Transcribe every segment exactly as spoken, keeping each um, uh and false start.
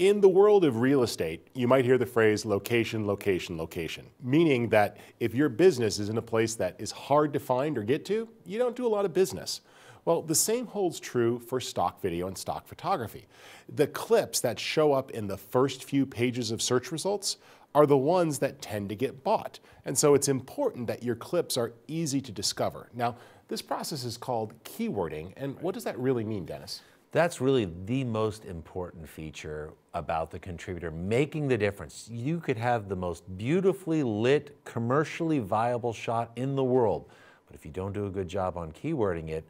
In the world of real estate, you might hear the phrase location, location, location, meaning that if your business is in a place that is hard to find or get to, you don't do a lot of business. Well, the same holds true for stock video and stock photography. The clips that show up in the first few pages of search results are the ones that tend to get bought. And so it's important that your clips are easy to discover. Now, this process is called keywording, and what does that really mean, Dennis? That's really the most important feature about the contributor, making the difference. You could have the most beautifully lit, commercially viable shot in the world, but if you don't do a good job on keywording it,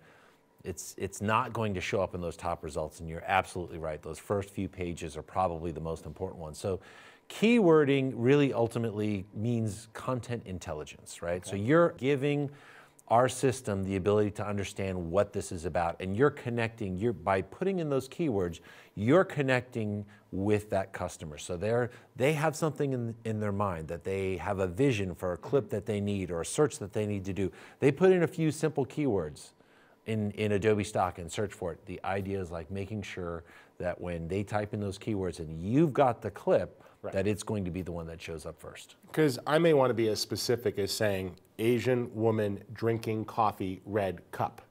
it's, it's not going to show up in those top results, and you're absolutely right. Those first few pages are probably the most important ones. So keywording really ultimately means content intelligence, right? Okay. So you're giving our system the ability to understand what this is about, and you're connecting, you're, by putting in those keywords, you're connecting with that customer. So they're, they have something in, in their mind, that they have a vision for a clip that they need or a search that they need to do. They put in a few simple keywords in, in Adobe Stock and search for it. The idea is like making sure that when they type in those keywords and you've got the clip, right, that it's going to be the one that shows up first. Because I may want to be as specific as saying, Asian woman drinking coffee, red cup,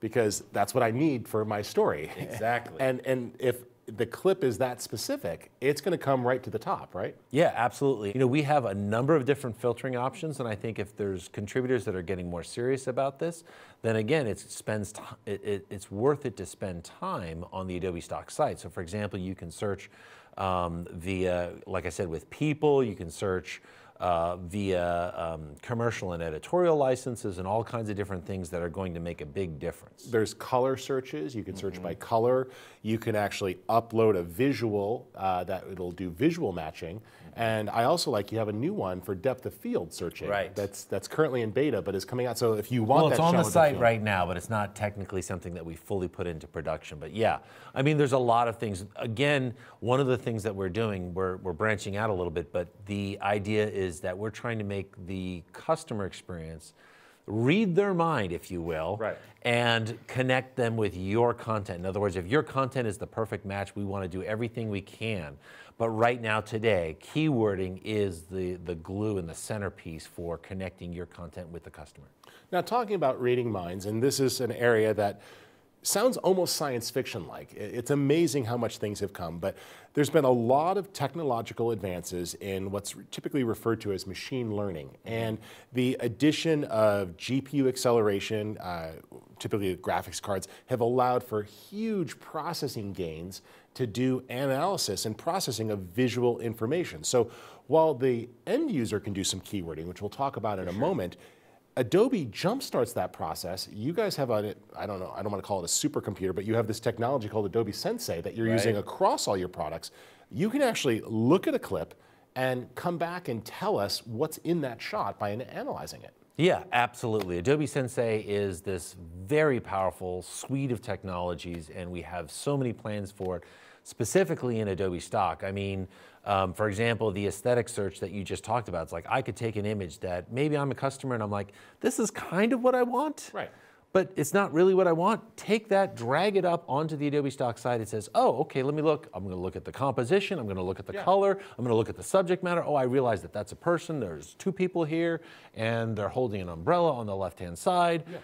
because that's what I need for my story. Exactly. and, and if the clip is that specific, it's going to come right to the top, right? Yeah, absolutely. You know, we have a number of different filtering options, and I think if there's contributors that are getting more serious about this, then again, it spends t it, it, it's worth it to spend time on the Adobe Stock site. So for example, you can search Um, via, like I said, with people, you can search uh, via um, commercial and editorial licenses and all kinds of different things that are going to make a big difference. There's color searches. You can search mm-hmm. by color. You can actually upload a visual uh, that it'll do visual matching. Mm-hmm. And I also like you have a new one for depth of field searching. Right. That's, that's currently in beta, but is coming out. So if you want well, that Well, it's on the site field. Right now, but it's not technically something that we fully put into production. But yeah, I mean, there's a lot of things. Again, one of the things that we're doing, we're, we're branching out a little bit, but the idea is Is that we're trying to make the customer experience read their mind, if you will, right, and connect them with your content. In other words, if your content is the perfect match, we want to do everything we can. But right now, today, keywording is the, the glue and the centerpiece for connecting your content with the customer. Now, talking about reading minds, and this is an area that sounds almost science fiction-like. It's amazing how much things have come, but there's been a lot of technological advances in what's typically referred to as machine learning. And the addition of G P U acceleration, uh, typically graphics cards, have allowed for huge processing gains to do analysis and processing of visual information. So while the end user can do some keywording, which we'll talk about in a moment, Adobe jumpstarts that process. You guys have a, I don't know, I don't want to call it a supercomputer, but you have this technology called Adobe Sensei that you're right. using across all your products. You can actually look at a clip and come back and tell us what's in that shot by analyzing it. Yeah, absolutely. Adobe Sensei is this very powerful suite of technologies, and we have so many plans for it, specifically in Adobe Stock. I mean, um, for example, the aesthetic search that you just talked about, it's like I could take an image that maybe I'm a customer and I'm like, this is kind of what I want, right, but it's not really what I want. Take that, drag it up onto the Adobe Stock site. It says, oh, okay, let me look. I'm gonna look at the composition. I'm gonna look at the yeah. color. I'm gonna look at the subject matter. Oh, I realize that that's a person. There's two people here and they're holding an umbrella on the left-hand side. Yeah.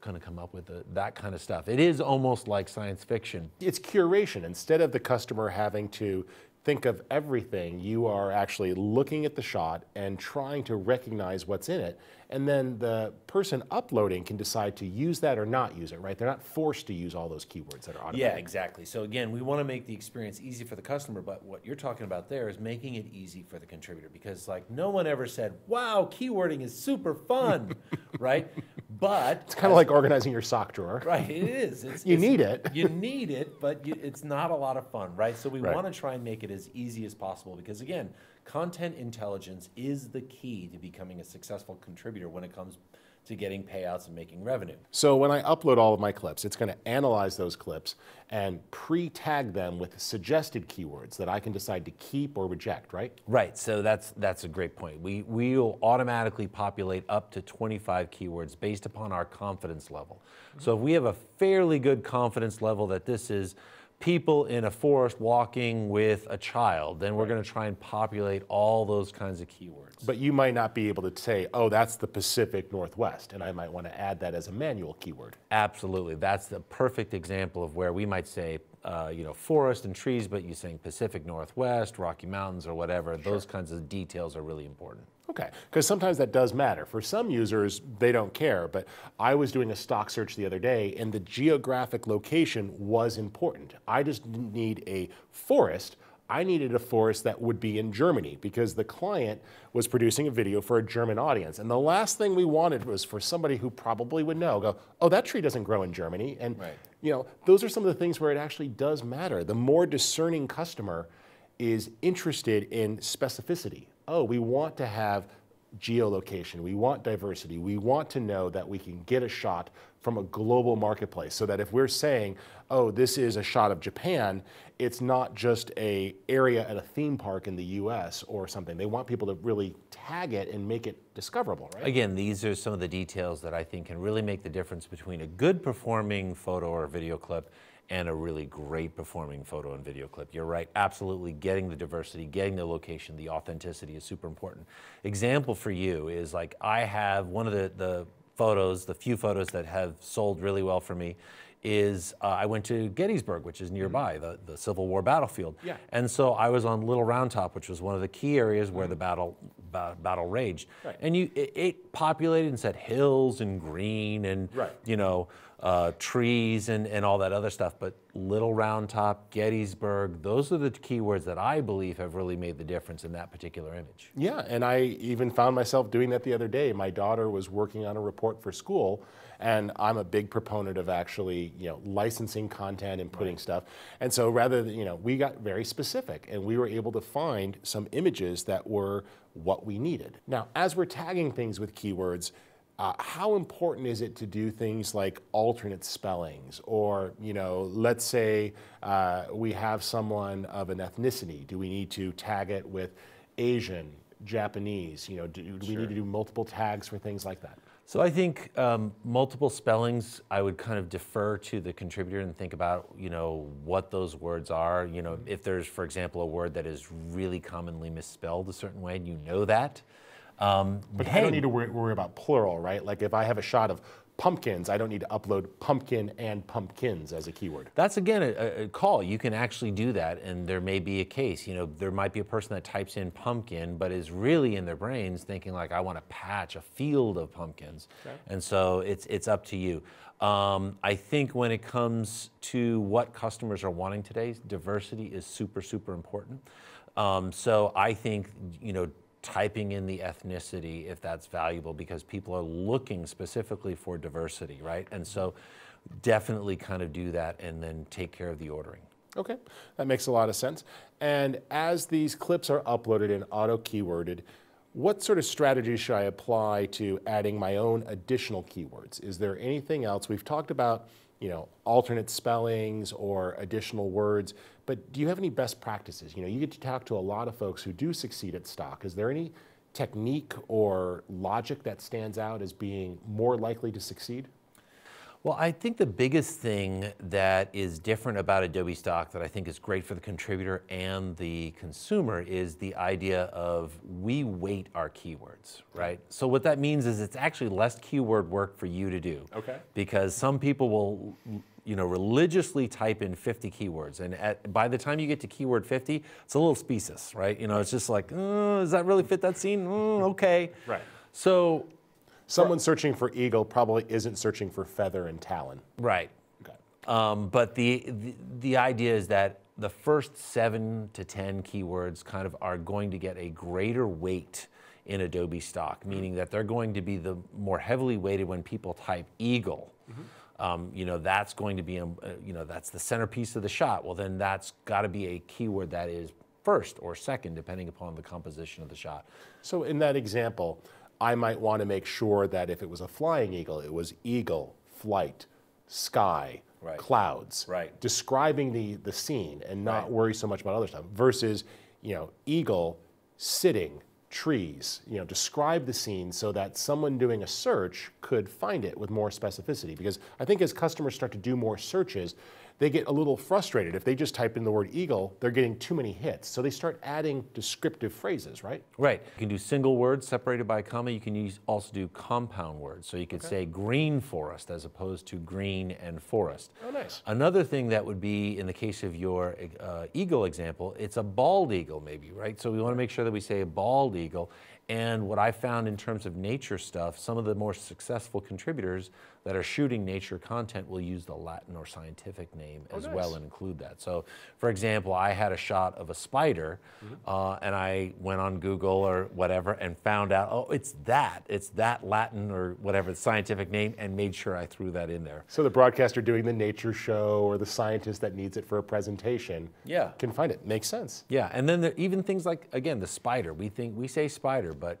Kind of come up with the, that kind of stuff. It is almost like science fiction. It's curation. Instead of the customer having to think of everything, you are actually looking at the shot and trying to recognize what's in it. And then the person uploading can decide to use that or not use it, right? They're not forced to use all those keywords that are automatic. Yeah, exactly. So again, we want to make the experience easy for the customer, but what you're talking about there is making it easy for the contributor, because like no one ever said, wow, keywording is super fun, right? But it's kind of like organizing your sock drawer. Right, it is. It's, you it's, need it. You need it, but you, it's not a lot of fun, right? So we right. want to try and make it as easy as possible, because again, content intelligence is the key to becoming a successful contributor when it comes to getting payouts and making revenue. So when I upload all of my clips, it's going to analyze those clips and pre-tag them with suggested keywords that I can decide to keep or reject, right? Right, so that's that's a great point. We we'll automatically populate up to twenty-five keywords based upon our confidence level. Mm-hmm. So if we have a fairly good confidence level that this is people in a forest walking with a child, then we're going to try and populate all those kinds of keywords. But you might not be able to say, oh, that's the Pacific Northwest, and I might want to add that as a manual keyword. Absolutely. That's the perfect example of where we might say, uh, you know, forest and trees, but you're saying Pacific Northwest, Rocky Mountains, or whatever. Sure. Those kinds of details are really important. Okay, because sometimes that does matter. For some users, they don't care, but I was doing a stock search the other day and the geographic location was important. I just didn't need a forest. I needed a forest that would be in Germany because the client was producing a video for a German audience. And the last thing we wanted was for somebody who probably would know, go, oh, that tree doesn't grow in Germany. And right. you know, those are some of the things where it actually does matter. The more discerning customer is interested in specificity. Oh, we want to have geolocation, we want diversity, we want to know that we can get a shot from a global marketplace so that if we're saying, oh, this is a shot of Japan, it's not just an area at a theme park in the U S or something. They want people to really tag it and make it discoverable, right? Again, these are some of the details that I think can really make the difference between a good performing photo or video clip and a really great performing photo and video clip. You're right, absolutely getting the diversity, getting the location, the authenticity is super important. Example for you is like I have one of the, the photos, the few photos that have sold really well for me is uh, I went to Gettysburg, which is nearby, mm-hmm. the, the Civil War battlefield. Yeah. And so I was on Little Round Top, which was one of the key areas where mm-hmm. the battle ba battle raged. Right. And you, it, it populated and said hills and green and right. you know uh, trees and, and all that other stuff. But Little Round Top, Gettysburg, those are the keywords that I believe have really made the difference in that particular image. Yeah, and I even found myself doing that the other day. My daughter was working on a report for school, and I'm a big proponent of actually, you know, licensing content and putting right. stuff. And so rather than, you know, we got very specific and we were able to find some images that were what we needed. Now, as we're tagging things with keywords, uh, how important is it to do things like alternate spellings or, you know, let's say uh, we have someone of an ethnicity. Do we need to tag it with Asian, Japanese? You know, do, do we sure. need to do multiple tags for things like that? So I think um, multiple spellings, I would kind of defer to the contributor and think about, you know, what those words are. You know, if there's, for example, a word that is really commonly misspelled a certain way, and you know that. Um, but hey, I don't need to worry, worry about plural, right? Like if I have a shot of pumpkins, I don't need to upload pumpkin and pumpkins as a keyword. That's again a, a call. You can actually do that, and there may be a case. You know, there might be a person that types in pumpkin, but is really in their brains thinking like, I want to patch a field of pumpkins, okay. and so it's it's up to you. Um, I think when it comes to what customers are wanting today, diversity is super super important. Um, so I think you know. typing in the ethnicity if that's valuable because people are looking specifically for diversity, right? And so definitely kind of do that and then take care of the ordering. Okay, that makes a lot of sense. And as these clips are uploaded and auto-keyworded, what sort of strategy should I apply to adding my own additional keywords? Is there anything else? We've talked about, you know, alternate spellings or additional words, but do you have any best practices? You know, you get to talk to a lot of folks who do succeed at stock. Is there any technique or logic that stands out as being more likely to succeed? Well, I think the biggest thing that is different about Adobe Stock that I think is great for the contributor and the consumer is the idea of we weight our keywords, right? So what that means is it's actually less keyword work for you to do. Okay. Because some people will, you know, religiously type in fifty keywords, and at, by the time you get to keyword fifty, it's a little specious, right? You know, it's just like, oh, does that really fit that scene? Oh, okay. Right. So. Someone searching for eagle probably isn't searching for feather and talon. Right. Okay. Um, but the, the, the idea is that the first seven to ten keywords kind of are going to get a greater weight in Adobe Stock, meaning that they're going to be the more heavily weighted when people type eagle. Mm-hmm. Um, you know, that's going to be, a, you know, that's the centerpiece of the shot. Well, then that's got to be a keyword that is first or second, depending upon the composition of the shot. So in that example, I might want to make sure that if it was a flying eagle, it was eagle, flight, sky, right. clouds, right. describing the, the scene and not right. worry so much about other stuff versus, you know, eagle, sitting, trees, you know, describe the scene so that someone doing a search could find it with more specificity. Because I think as customers start to do more searches, they get a little frustrated. If they just type in the word eagle, they're getting too many hits. So they start adding descriptive phrases, right? Right. You can do single words separated by a comma. You can use, also do compound words. So you could okay. say green forest as opposed to green and forest. Oh, nice. Another thing that would be, in the case of your uh, eagle example, it's a bald eagle maybe, right? So we want to make sure that we say a bald eagle. And what I found in terms of nature stuff, some of the more successful contributors that are shooting nature content will use the Latin or scientific name as oh, nice. well and include that. So, for example, I had a shot of a spider, mm-hmm. uh, and I went on Google or whatever and found out, oh, it's that. It's that Latin or whatever the scientific name, and made sure I threw that in there. So the broadcaster doing the nature show or the scientist that needs it for a presentation yeah. can find it. Makes sense. Yeah, and then there, even things like, again, the spider. We think we say spider, but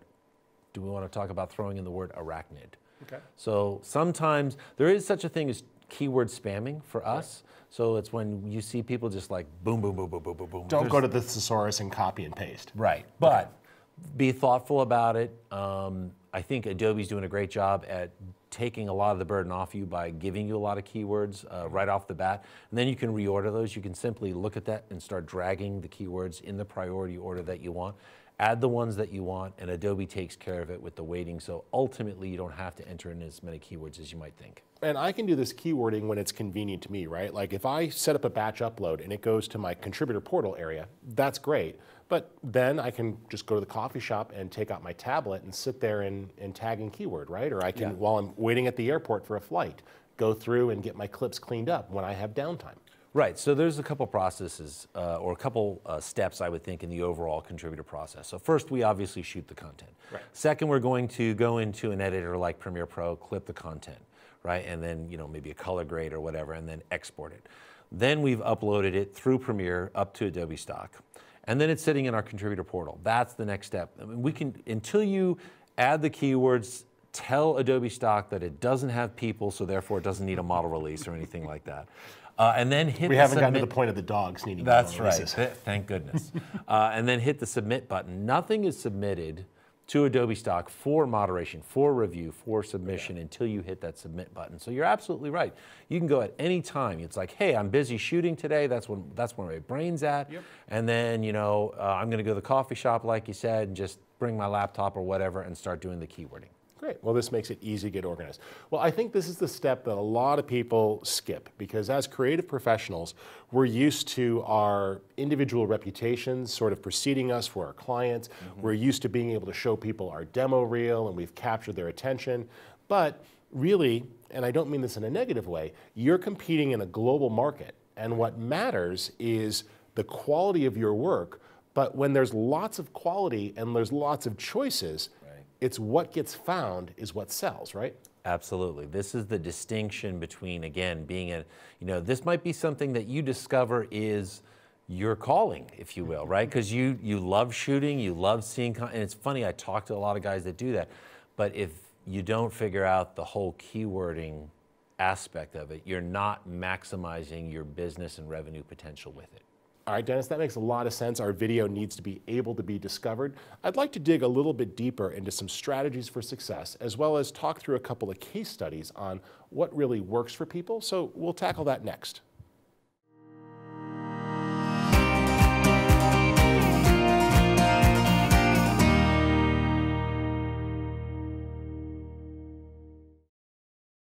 do we want to talk about throwing in the word arachnid? Okay. So sometimes there is such a thing as keyword spamming for us. Right. So it's when you see people just like boom, boom, boom, boom, boom, boom, boom. Don't There's, go to the thesaurus and copy and paste. Right. But okay. be thoughtful about it. Um, I think Adobe's doing a great job at taking a lot of the burden off you by giving you a lot of keywords uh, right off the bat. And then you can reorder those. You can simply look at that and start dragging the keywords in the priority order that you want. Add the ones that you want, and Adobe takes care of it with the weighting, so ultimately you don't have to enter in as many keywords as you might think. And I can do this keywording when it's convenient to me, right? Like if I set up a batch upload and it goes to my contributor portal area, that's great. But then I can just go to the coffee shop and take out my tablet and sit there and, and tag in keyword, right? Or I can, yeah. while I'm waiting at the airport for a flight, go through and get my clips cleaned up when I have downtime. Right, so there's a couple processes, uh, or a couple uh, steps, I would think, in the overall contributor process. So first, we obviously shoot the content. Right. Second, we're going to go into an editor like Premiere Pro, clip the content, right? And then, you know, maybe a color grade or whatever, and then export it. Then we've uploaded it through Premiere up to Adobe Stock. And then it's sitting in our contributor portal. That's the next step. I mean, we can, until you add the keywords, tell Adobe Stock that it doesn't have people, so therefore it doesn't need a model release or anything like that. Uh, and then hit we haven't gotten to the point of the dogs needing that's right Th thank goodness uh, and then hit the submit button. Nothing is submitted to Adobe Stock for moderation, for review, for submission okay. until you hit that submit button. So you're absolutely right, you can go at any time. It's like, hey, I'm busy shooting today, that's when that's where my brain's at, yep. and then, you know, uh, I'm gonna go to the coffee shop like you said and just bring my laptop or whatever and start doing the keywording. Great. Well, this makes it easy to get organized. Well, I think this is the step that a lot of people skip because as creative professionals, we're used to our individual reputations sort of preceding us for our clients. Mm-hmm. We're used to being able to show people our demo reel and we've captured their attention. But really, and I don't mean this in a negative way, you're competing in a global market. And what matters is the quality of your work. But when there's lots of quality and there's lots of choices, it's what gets found is what sells, right? Absolutely. This is the distinction between, again, being a, you know, this might be something that you discover is your calling, if you will, right? Because you, you love shooting, you love seeing, and it's funny, I talk to a lot of guys that do that, but if you don't figure out the whole keywording aspect of it, you're not maximizing your business and revenue potential with it. All right, Dennis, that makes a lot of sense. Our video needs to be able to be discovered. I'd like to dig a little bit deeper into some strategies for success, as well as talk through a couple of case studies on what really works for people. So we'll tackle that next.